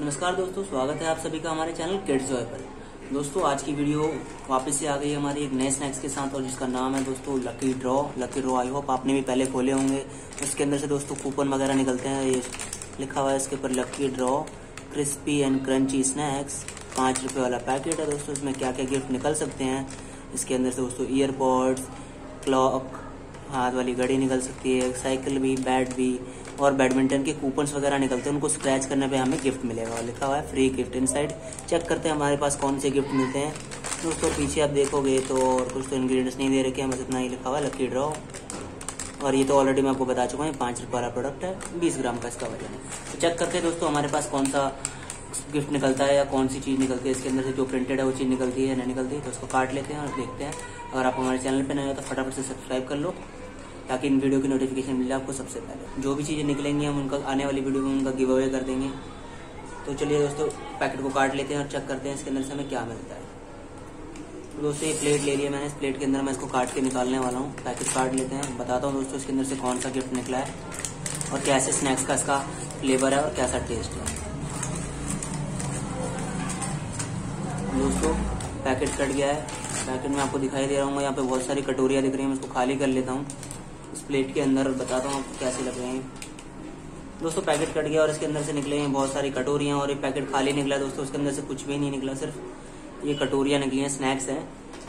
नमस्कार दोस्तों, स्वागत है आप सभी का हमारे चैनल किड्स जॉय पर। दोस्तों आज की वीडियो वापस से आ गई हमारी एक नए स्नैक्स के साथ और जिसका नाम है दोस्तों लकी ड्रॉ। आई होप आपने भी पहले खोले होंगे। उसके अंदर से दोस्तों कूपन वगैरह निकलते हैं। ये लिखा हुआ है इसके ऊपर lucky draw crispy and crunchy snacks, 5 रुपये वाला पैकेट है दोस्तों। इसमें क्या क्या गिफ्ट निकल सकते हैं इसके अंदर से दोस्तों, ईयरबड्स, क्लॉक, हाथ वाली घड़ी निकल सकती है, साइकिल भी, बैट भी, और बैडमिंटन के कूपन्स वगैरह निकलते हैं। उनको स्क्रैच करने पे हमें गिफ्ट मिलेगा। लिखा हुआ है फ्री गिफ्ट। इनसाइड चेक करते हैं हमारे पास कौन से गिफ्ट मिलते हैं दोस्तों। पीछे आप देखोगे तो और कुछ तो इंग्रेडिएंट्स नहीं दे रखे हैं, बस इतना ही लिखा हुआ है लकी ड्रॉ। और ये तो ऑलरेडी मैं आपको बता चुका हूँ, 5 रुपये वाला प्रोडक्ट है, 20 ग्राम का इसका वजन है। तो चेक करते हैं दोस्तों हमारे पास कौन सा गिफ्ट निकलता है या कौन सी चीज़ निकलती है इसके अंदर से। जो प्रिंटेड है वो चीज़ निकलती है, नहीं निकलती है तो उसको काट लेते हैं और देखते हैं। अगर आप हमारे चैनल पर नए हो तो फटाफट से सब्सक्राइब कर लो ताकि इन वीडियो की नोटिफिकेशन मिले आपको सबसे पहले। जो भी चीज़ें निकलेंगी हम उनका आने वाली वीडियो में उनका गिव अवे कर देंगे। तो चलिए दोस्तों पैकेट को काट लेते हैं और चेक करते हैं इसके अंदर से हमें क्या मिलता है। तो दोस्तों ये प्लेट ले लिया मैंने, इस प्लेट के अंदर मैं इसको काट के निकालने वाला हूँ। पैकेट काट लेते हैं, बताता हूँ दोस्तों इसके अंदर से कौन सा गिफ्ट निकला है और कैसे स्नैक्स का इसका फ्लेवर है और कैसा टेस्ट है। दोस्तों पैकेट कट गया है। पैकेट में आपको दिखाई दे रहा हूँ, यहाँ पे बहुत सारी कटोरियाँ दिख रही हैं। मैं उसको खाली कर लेता हूँ इस प्लेट के अंदर, बताता हूँ आपको कैसे लग रहे हैं। दोस्तों पैकेट कट गया और इसके अंदर से निकले हैं बहुत सारी कटोरियाँ और ये पैकेट खाली निकला दोस्तों। उसके अंदर से कुछ भी नहीं निकला, सिर्फ ये कटोरियाँ निकली हैं, स्नैक्स हैं।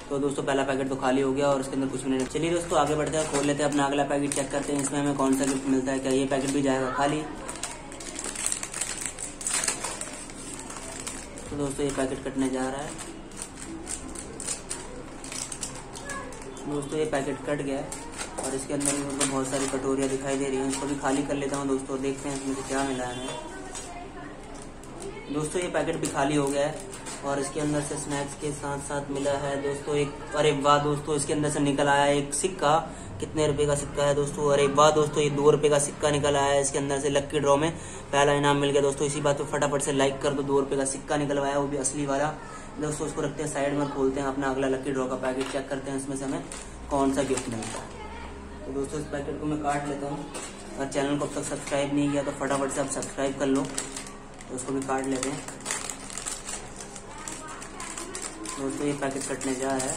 तो दोस्तों पहला पैकेट तो खाली हो गया और उसके अंदर कुछ भी नहीं। चलिए दोस्तों आगे बढ़ते हैं, खोल लेते हैं अपना अगला पैकेट, चेक करते हैं इसमें हमें कौन सा गिफ्ट मिलता है। क्या ये पैकेट भी जाएगा खाली? तो दोस्तों ये पैकेट कटने जा रहा है। दोस्तों ये पैकेट कट गया है और इसके अंदर भी मतलब बहुत सारी कटोरियाँ दिखाई दे रही हैं। इसको भी खाली कर लेता हूँ दोस्तों, देखते हैं इसमें क्या मिला है हमें। दोस्तों ये पैकेट भी खाली हो गया है और इसके अंदर से स्नैक्स के साथ साथ मिला है दोस्तों एक, अरे वाह दोस्तों, इसके अंदर से निकल आया एक सिक्का। कितने रुपए का सिक्का है दोस्तों? अरे वाह दोस्तों, ये 2 रुपये का सिक्का निकल आया है। इसके अंदर से लकी ड्रॉ में पहला इनाम मिल गया दोस्तों। इसी बात पे फटाफट से लाइक कर दो। 2 रुपये का सिक्का निकलवाया, वो भी असली वाला दोस्तों। उसको रखते हैं साइड में, खोलते हैं अपना अगला लकी ड्रॉ का पैकेट, चेक करते हैं इसमें से हमें कौन सा गिफ्ट मिलता है। तो दोस्तों इस पैकेट को मैं काट लेता हूँ। अगर चैनल को अब तक सब्सक्राइब नहीं किया तो फटाफट से आप सब्सक्राइब कर लो। तो उसको भी काट लेते हैं दोस्तों, ये पैकेट कटने जा रहा है।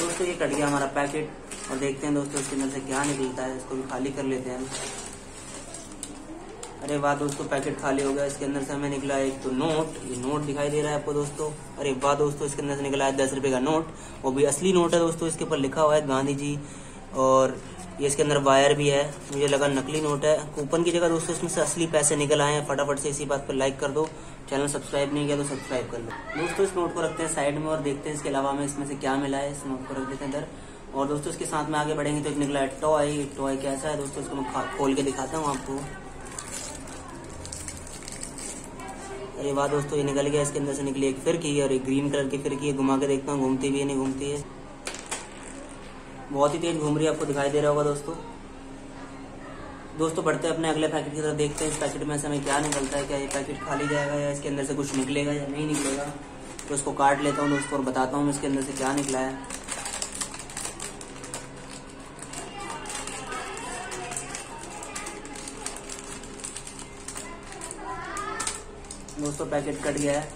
दोस्तों ये कट गया हमारा पैकेट और देखते हैं दोस्तों इसके अंदर से क्या निकलता है। इसको भी खाली कर लेते हैं। अरे वाह दोस्तों, पैकेट खाली हो गया। इसके अंदर से हमें निकला एक तो नोट, ये नोट दिखाई दे रहा है आपको दोस्तों। अरे वाह दोस्तों, इसके अंदर से निकला है 10 रुपये का नोट, वो भी असली नोट है दोस्तों। इसके ऊपर लिखा हुआ है गांधी जी और ये इसके अंदर वायर भी है। मुझे लगा नकली नोट है। कूपन की जगह दोस्तों इसमें से असली पैसे निकल आए हैं। फटाफट से इसी बात पर लाइक कर दो। चैनल सब्सक्राइब नहीं किया तो सब्सक्राइब कर लो। दोस्तों इस नोट को रखते हैं साइड में और देखते हैं इसके अलावा हमें इसमें से क्या मिला है। इस नोट को रख देते हैं इधर और दोस्तों इसके साथ में आगे बढ़ेंगे तो एक निकला है टॉय। टॉय कैसा है दोस्तों, इसको मैं खोल के दिखाता हूँ आपको। अरे वाह दोस्तों, ये निकल गया। इसके अंदर से निकली एक फिरकी और एक ग्रीन कलर की फिरकी है। घुमा के देखता हूँ घूमती भी है नहीं घूमती है, बहुत ही तेज घूम रही है, आपको दिखाई दे रहा होगा दोस्तों। दोस्तों बढ़ते हैं अपने अगले पैकेट की तरफ, देखते हैं इस पैकेट में से हमें क्या निकलता है। क्या ये पैकेट खाली जाएगा या इसके अंदर से कुछ निकलेगा या नहीं निकलेगा? तो उसको काट लेता हूँ दोस्तों और बताता हूँ इसके अंदर से क्या निकला है। दोस्तों पैकेट कट गया है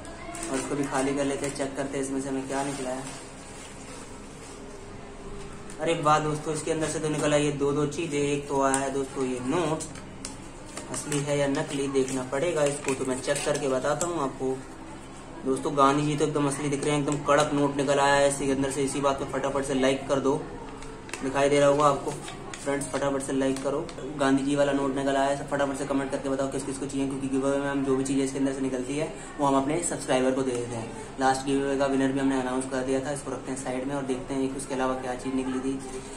और इसको भी खाली कर लेते हैं, चेक करते हैं इसमें से हमें क्या निकला है। अरे वाह दोस्तों, इसके अंदर से तो निकला ये दो चीजें। एक तो आया है दोस्तों ये नोट, असली है या नकली देखना पड़ेगा इसको, तो मैं चेक करके बताता हूँ आपको। दोस्तों गांधी जी तो एकदम असली दिख रहे हैं, एकदम कड़क नोट निकल आया है इसके अंदर से। इसी बात पर फटाफट से लाइक कर दो। दिखाई दे रहा होगा आपको फ्रेंड्स, फटाफट से लाइक करो। गांधी जी वाला नोट निकल आया है, फटाफट से कमेंट करके बताओ किस किस को चाहिए, क्योंकि गिव अवे में हम जो भी चीज़ें इसके अंदर से निकलती है वो हम अपने सब्सक्राइबर को दे देते हैं। लास्ट गिव अवे का विनर भी हमने अनाउंस कर दिया था। इसको रखते हैं साइड में और देखते हैं उसके अलावा क्या चीज़ निकली थी।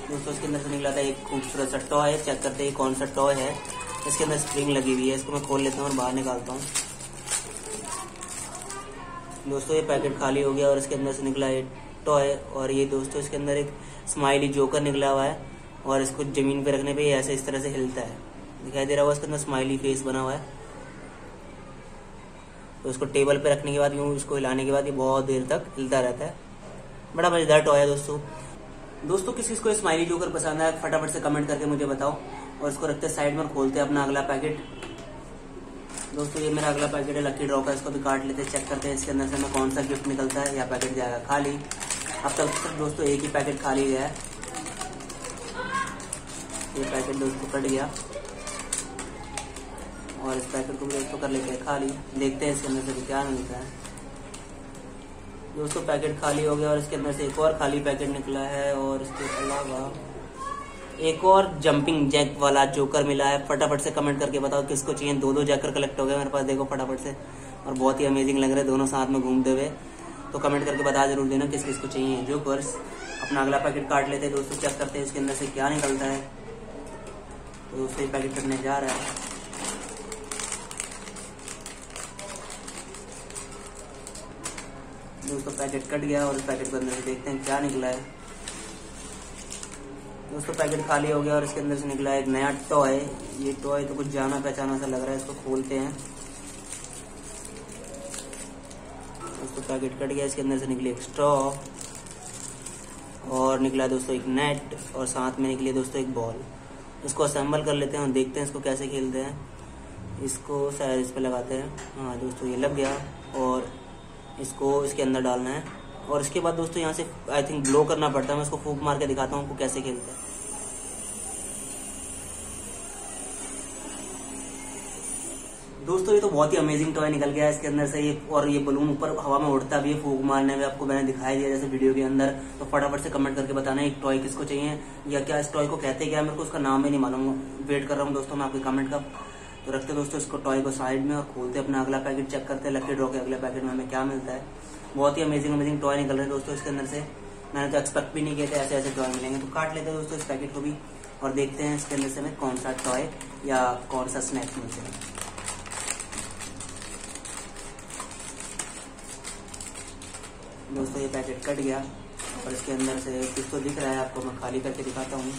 दोस्तों इसके अंदर से निकला था एक खूबसूरत सा टॉय। चेक करते हैं कौन सा टॉय है। इसके अंदर स्प्रिंग लगी हुई है, इसको मैं खोल लेता हूँ और बाहर निकालता हूँ। दोस्तों ये पैकेट खाली हो गया और इसके अंदर से निकला एक टॉय और ये दोस्तों इसके अंदर एक स्माइली जोकर निकला हुआ है और इसको जमीन पे रखने पे ये ऐसे इस तरह से हिलता है, दिखाई दे रहा होगा। इसके अंदर स्माइली फेस बना हुआ है। तो इसको टेबल पे रखने के बाद, यूँ इसको हिलाने के बाद ये बहुत देर तक हिलता रहता है। बड़ा मजेदार टॉय है दोस्तों। दोस्तों किस इसको स्माइली जोकर पसंद आया फटाफट से कमेंट करके मुझे बताओ। और इसको रखते साइड में, खोलते हैं अपना अगला पैकेट। दोस्तों ये मेरा अगला पैकेट है लकी ड्रॉ का। इसको भी काट लेते हैं, चेक करते हैं इसके अंदर से हमें कौन सा गिफ्ट निकलता है। या पैकेट जाएगा खाली। अब तक सिर्फ दोस्तों एक ही पैकेट खाली गया है। ये पैकेट दोस्तों कट गया और इस पैकेट को भी दोस्तों कर लेते हैं खाली। देखते हैं इसके अंदर से क्या मिलता है। दोस्तों पैकेट खाली हो गया और इसके अंदर से एक और खाली पैकेट निकला है। और इसके अलावा एक और जंपिंग जैक वाला जोकर मिला है। फटाफट से कमेंट करके बताओ किसको चाहिए। दो दो जैकर कलेक्ट हो गए मेरे पास, देखो फटाफट से। और बहुत ही अमेजिंग लग रहे हैं दोनों साथ में घूमते हुए। तो कमेंट करके बता जरूर देना किस किस को चाहिए जोकर्स। अपना अगला पैकेट काट लेते हैं दोस्तों, चेक करते हैं इसके अंदर से क्या निकलता है। तो दोस्तों पैकेट करने जा रहा है। दोस्तों पैकेट कट गया और इस पैकेट को अंदर से देखते हैं क्या निकला है। दोस्तों पैकेट खाली हो गया और इसके अंदर से निकला है एक नया टॉय। ये टॉय तो कुछ जाना पहचाना सा लग रहा है, इसको खोलते हैं। दोस्तों पैकेट कट गया, इसके अंदर से निकली एक स्ट्रॉ और निकला दोस्तों एक नेट और साथ में निकली दोस्तों एक बॉल। इसको असेंबल कर लेते हैं और देखते हैं इसको कैसे खेलते हैं। इसको शायद इस पर लगाते हैं। हाँ दोस्तों ये लग गया और इसको इसके अंदर डालना है। और इसके बाद दोस्तों यहाँ से आई थिंक ब्लो करना पड़ता है। मैं इसको फूंक मार के दिखाता हूँ कैसे खेलता है। दोस्तों ये तो बहुत ही अमेजिंग टॉय निकल गया है इसके अंदर से। ये और ये बलून ऊपर हवा में उड़ता भी है। फूंक मारने में आपको मैंने दिखाई दिया जैसे वीडियो के अंदर। तो फटाफट से कमेंट करके बताना एक टॉय किसको चाहिए या क्या इस टॉय को कहते क्या। मेरे को उसका नाम भी नहीं मालूम, वेट कर रहा हूँ दोस्तों मैं आपके कमेंट का। तो रखते हैं दोस्तों इसको टॉय को साइड में और खोलते हैं अपना अगला पैकेट, चेक करते हैं लकी ड्रॉ के अगले पैकेट में हमें क्या मिलता है। बहुत ही अमेजिंग अमेजिंग टॉय निकल रहे हैं दोस्तों इसके अंदर से। मैंने तो एक्सपेक्ट भी नहीं किया था ऐसे ऐसे टॉय मिलेंगे। तो काट लेते हैं दोस्तों इस पैकेट को भी और देखते हैं इसके अंदर से हमें कौन सा टॉय या कौन सा स्नैक्स मिलते हैं। दोस्तों ये पैकेट कट गया और इसके अंदर से किसको दिख रहा है आपको मैं खाली करके दिखाता हूँ।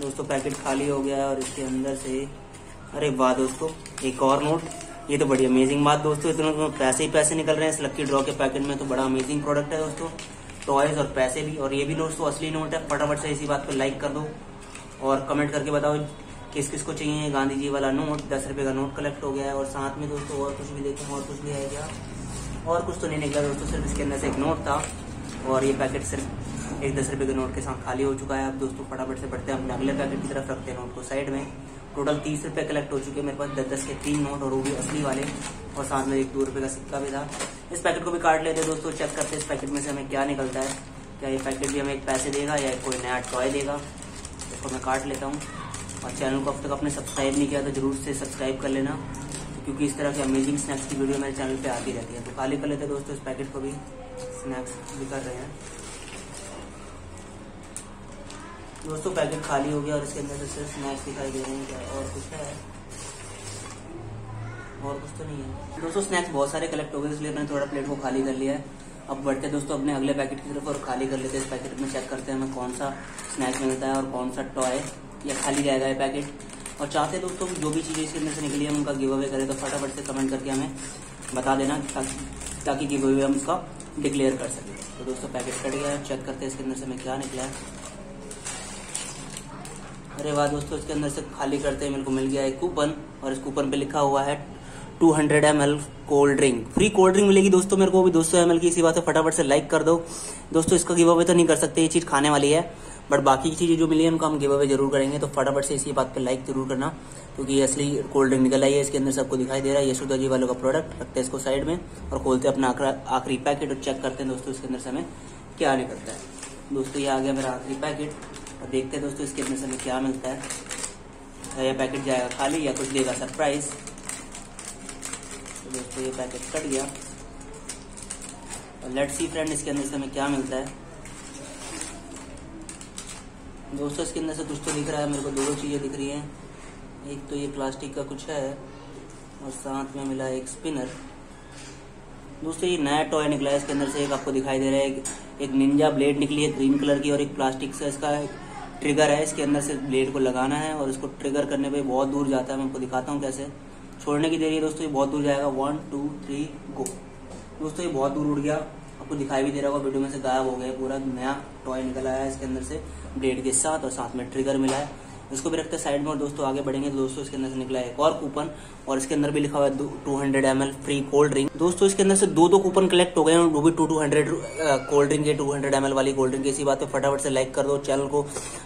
दोस्तों पैकेट खाली हो गया और इसके अंदर से अरे वाह दोस्तों एक और नोट। ये तो बड़ी अमेजिंग बात दोस्तों, इतने तो पैसे ही पैसे निकल रहे हैं इस लकी ड्रॉ के पैकेट में। तो बड़ा अमेजिंग प्रोडक्ट है दोस्तों, टॉयज और पैसे भी। और ये भी दोस्तों असली नोट है। फटाफट से इसी बात को लाइक कर दो और कमेंट करके बताओ किस किस को चाहिए गांधी जी वाला नोट। 10 रुपये का नोट कलेक्ट हो गया है और साथ में दोस्तों और कुछ भी देखें। और कुछ भी है क्या? और कुछ तो नहीं निकला दोस्तों, सिर्फ इसके अंदर से एक नोट था। और ये पैकेट सिर्फ एक 10 रुपये के नोट के साथ खाली हो चुका है। अब दोस्तों फटाफट से बढ़ते हैं अपने अगले पैकेट की तरफ, रखते हैं नोट को साइड में। टोटल 30 रुपये कलेक्ट हो चुके हैं मेरे पास, 10-10 के 3 नोट और वो भी असली वाले। और साथ में एक 2 रुपये का सिक्का भी था। इस पैकेट को भी काट लेते हैं दोस्तों, चेक करते हैं इस पैकेट में से हमें क्या निकलता है। क्या ये पैकेट भी हमें एक पैसे देगा या कोई नया टॉय देगा। इसको मैं काट लेता हूँ। और चैनल को अब तक आपने सब्सक्राइब नहीं किया तो जरूर से सब्सक्राइब कर लेना, क्योंकि इस तरह के अमेजिंग स्नैक्स की वीडियो मेरे चैनल पर आती रहती है। तो खाली कर लेते हैं दोस्तों इस पैकेट को भी, स्नैक्स भी कर रहे हैं। दोस्तों पैकेट खाली हो गया और इसके अंदर से सिर्फ स्नैक्स दिखाई दे रहे हैं। क्या और कुछ है? और कुछ तो नहीं है दोस्तों। स्नैक्स बहुत सारे कलेक्ट हो गए इसलिए मैंने थोड़ा प्लेट को खाली कर लिया है। अब बढ़ते हैं दोस्तों अपने अगले पैकेट की तरफ और खाली कर लेते हैं इस पैकेट में। चेक करते हैं हमें कौन सा स्नैक्स मिलता है और कौन सा टॉय या खाली जाएगा ये पैकेट। और चाहते दोस्तों जो भी चीज़ें इसके अंदर से निकली है उनका गिव अवे करें तो फटाफट से कमेंट करके हमें बता देना ताकि गिव अवे हम उसका डिक्लेयर कर सकें। तो दोस्तों पैकेट कट गया है, चेक करते हैं इसके अंदर से हमें क्या निकला है। अरे वाह दोस्तों इसके अंदर से खाली करते हैं मेरे को मिल गया एक कूपन और इस कूपन पे लिखा हुआ है 200 ml cold drink. Free cold drink मिलेगी दोस्तों मेरे को भी 200 ml की। इसी बात से फटाफट से लाइक कर दो दोस्तों। इसका गिव अवे तो नहीं कर सकते, ये चीज़ खाने वाली है, बट बाकी की चीज़ें जो मिली है उनका हम गिव अवे जरूर करेंगे। तो फटाफट से इसी बात पर लाइक जरूर करना, क्योंकि ये असली कोल्ड ड्रिंक निकल आई है। इसके अंदर सबको दिखाई दे रहा है। यशोदा जी वालों का प्रोडक्ट रखते हैं इसको साइड में और खोलते हैं अपना आखिरी पैकेट और चेक करते हैं दोस्तों इसके अंदर से हमें क्या निकलता है। दोस्तों ये आ गया मेरा आखिरी पैकेट और देखते हैं दोस्तों इसके अंदर से हमें क्या मिलता है। यह पैकेट जाएगा खाली या कुछ देगा सरप्राइज। तो दोस्तों ये पैकेट कट गया और लेट्स सी फ्रेंड इसके अंदर से हमें क्या मिलता है। दोस्तों इसके अंदर से कुछ तो दिख रहा है मेरे को, दो चीज़ें दिख रही हैं। एक तो ये प्लास्टिक का कुछ है और साथ में मिला एक स्पिनर। दोस्तों ये नया टॉय निकला है इसके अंदर से, एक आपको दिखाई दे रहा है। एक निंजा ब्लेड निकली है ग्रीन कलर की और एक प्लास्टिक से इसका ट्रिगर है। इसके अंदर से ब्लेड को लगाना है और इसको ट्रिगर करने पे बहुत दूर जाता है। मैं आपको दिखाता हूँ कैसे। छोड़ने की देरी है दोस्तों, ये बहुत दूर जाएगा। 1 2 3 गो। दोस्तों ये बहुत दूर उड़ गया, आपको दिखाई भी दे रहा होगा वीडियो में से, गायब हो गया। पूरा नया टॉय निकल आया है इसके अंदर से ब्लेड के साथ और साथ में ट्रिगर मिला है। इसको भी रखते हैं साइड में। और दोस्तों आगे बढ़ेंगे तो दोस्तों इसके अंदर से निकला एक और कूपन और इसके अंदर भी लिखा हुआ है 200 ml फ्री कोल्ड ड्रिंक। दोस्तों इसके अंदर से दो कूपन कलेक्ट हो गए हैं, वो भी 200 कोल्ड ड्रिंक के 200 ml वाली कोल्ड ड्रिंक। इसी बात पे फटाफट से लाइक कर दो चैनल को,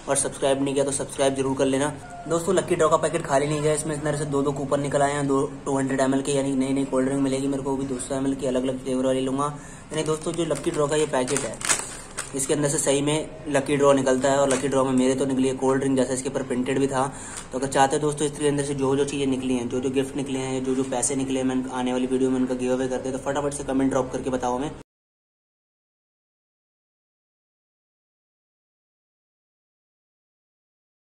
और सब्सक्राइब नहीं किया तो सब्सक्राइब जरूर कर लेना। दोस्तों लकी ड्रॉ का पैकेट खाली नहीं गया, इसमें अंदर से दो कूपन निकल आए हैं 200 ml के, यानी नई नई कोल्ड ड्रिंक मिलेगी मेरे को भी 200 ml की, अलग अलग फ्लेवर वाली लूंगा। यानी दोस्तों जो लकी ड्रॉ का ये पैकेट है इसके अंदर से सही में लकी ड्रॉ निकलता है, और लकी ड्रॉ में मेरे तो निकली है कोल्ड ड्रिंक, जैसे इसके ऊपर प्रिंटेड भी था। तो अगर चाहते हो दोस्तों इसके अंदर से जो जो चीज़ें निकली हैं, जो जो गिफ्ट निकले हैं, जो जो पैसे निकले हैं, मैं आने वाली वीडियो में उनका गिव अवे करते हैं, तो फटाफट से कमेंट ड्रॉप करके बताओ हमें।